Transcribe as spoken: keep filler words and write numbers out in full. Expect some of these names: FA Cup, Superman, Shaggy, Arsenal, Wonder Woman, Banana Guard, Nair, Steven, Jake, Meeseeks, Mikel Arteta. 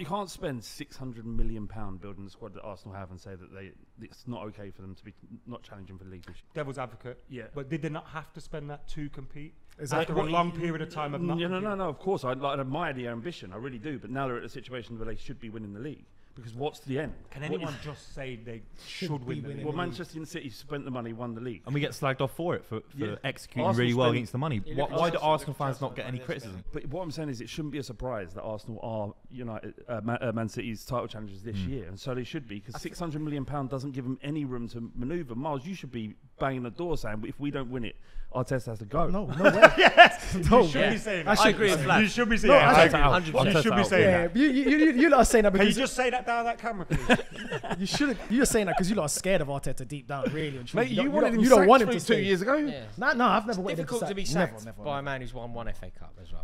You can't spend six hundred million pounds building the squad that Arsenal have and say that they it's not okay for them to be not challenging for the league. Devil's advocate. Yeah. But did they not have to spend that to compete? Exactly. After a long period of time of not No, no, no, no, of course. I like, admire the ambition. I really do. But now they're at a situation where they should be winning the league. Because what's the end? Can anyone just say they should, should win the league? Well, Manchester City spent the money, won the league. And we get slagged off for it, for, for yeah. executing Arsenal really well against the money. Why, why do Arsenal fans not get any criticism? But what I'm saying is it shouldn't be a surprise that Arsenal are United, uh, Man, uh, Man City's title challengers this mm. year. And so they should be, because six hundred million pounds doesn't give them any room to manoeuvre. Miles, you should be banging the door saying, if we don't win it, Arteta has to go. No, no way. Yes. No, you should yeah. be saying that. I agree with that. You should be saying no, that. You should be saying yeah, that. You, you, you, you lot are saying that because... Can you just say that down that camera, please? you should You're saying that because you lot are scared of Arteta deep down, really. And Mate, you, you, wanted you, you don't want him to two stay. Years ago. Yeah. No, no, I've never wanted him to sack. Difficult to be sacked never, never, by a man who's won one F A Cup as well.